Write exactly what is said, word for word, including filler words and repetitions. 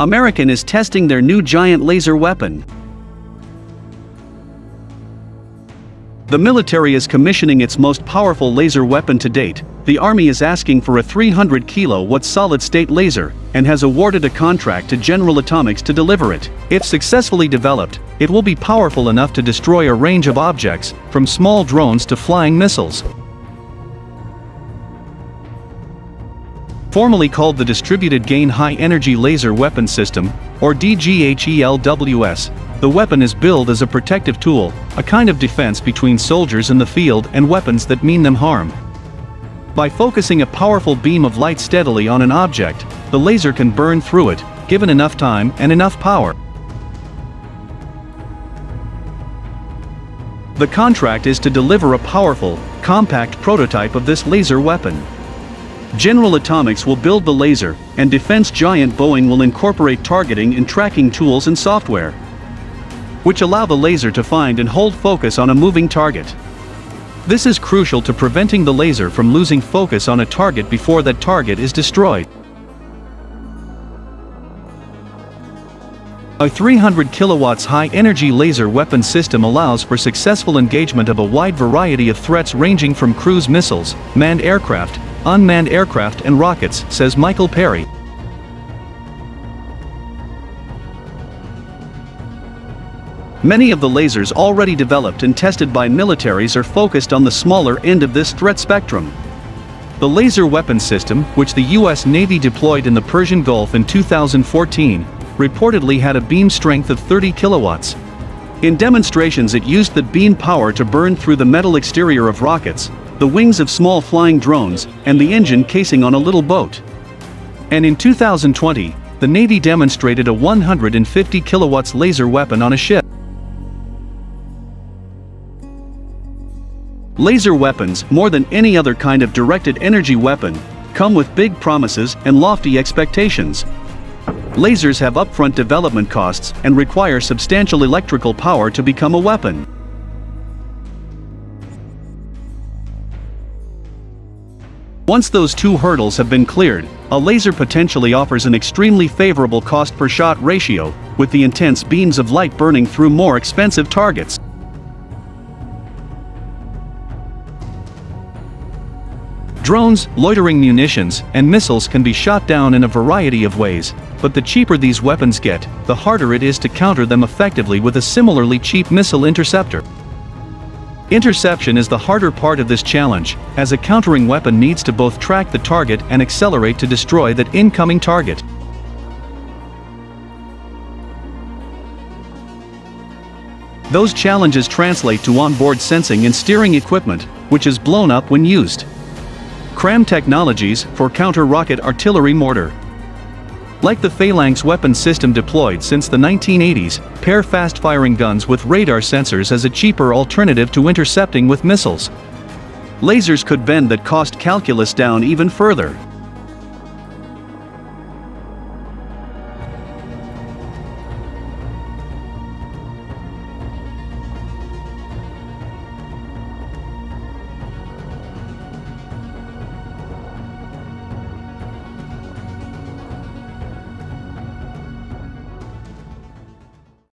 American is testing their new giant laser weapon. The military is commissioning its most powerful laser weapon to date. The Army is asking for a three hundred kilowatt solid-state laser and has awarded a contract to General Atomics to deliver it. If successfully developed, it will be powerful enough to destroy a range of objects, from small drones to flying missiles. Formerly called the Distributed Gain High-Energy Laser Weapon System, or D G H E L W S, the weapon is billed as a protective tool, a kind of defense between soldiers in the field and weapons that mean them harm. By focusing a powerful beam of light steadily on an object, the laser can burn through it, given enough time and enough power. The contract is to deliver a powerful, compact prototype of this laser weapon. General Atomics will build the laser, and defense giant Boeing will incorporate targeting and tracking tools and software, which allow the laser to find and hold focus on a moving target. This is crucial to preventing the laser from losing focus on a target before that target is destroyed. A three hundred kilowatts high-energy laser weapon system allows for successful engagement of a wide variety of threats ranging from cruise missiles, manned aircraft, unmanned aircraft and rockets, says Michael Perry. Many of the lasers already developed and tested by militaries are focused on the smaller end of this threat spectrum. The laser weapon system, which the U S Navy deployed in the Persian Gulf in two thousand fourteen, reportedly had a beam strength of thirty kilowatts. In demonstrations, it used the beam power to burn through the metal exterior of rockets, the wings of small flying drones, and the engine casing on a little boat. And in two thousand twenty, the Navy demonstrated a one hundred fifty kilowatts laser weapon on a ship. Laser weapons, more than any other kind of directed energy weapon, come with big promises and lofty expectations. Lasers have upfront development costs and require substantial electrical power to become a weapon. Once those two hurdles have been cleared, a laser potentially offers an extremely favorable cost-per-shot ratio, with the intense beams of light burning through more expensive targets. Drones, loitering munitions, and missiles can be shot down in a variety of ways, but the cheaper these weapons get, the harder it is to counter them effectively with a similarly cheap missile interceptor. Interception is the harder part of this challenge, as a countering weapon needs to both track the target and accelerate to destroy that incoming target. Those challenges translate to onboard sensing and steering equipment, which is blown up when used. CRAM technologies for counter-rocket artillery mortar. Like the Phalanx weapon system deployed since the nineteen eighties, pair fast-firing guns with radar sensors as a cheaper alternative to intercepting with missiles. Lasers could bend that cost calculus down even further.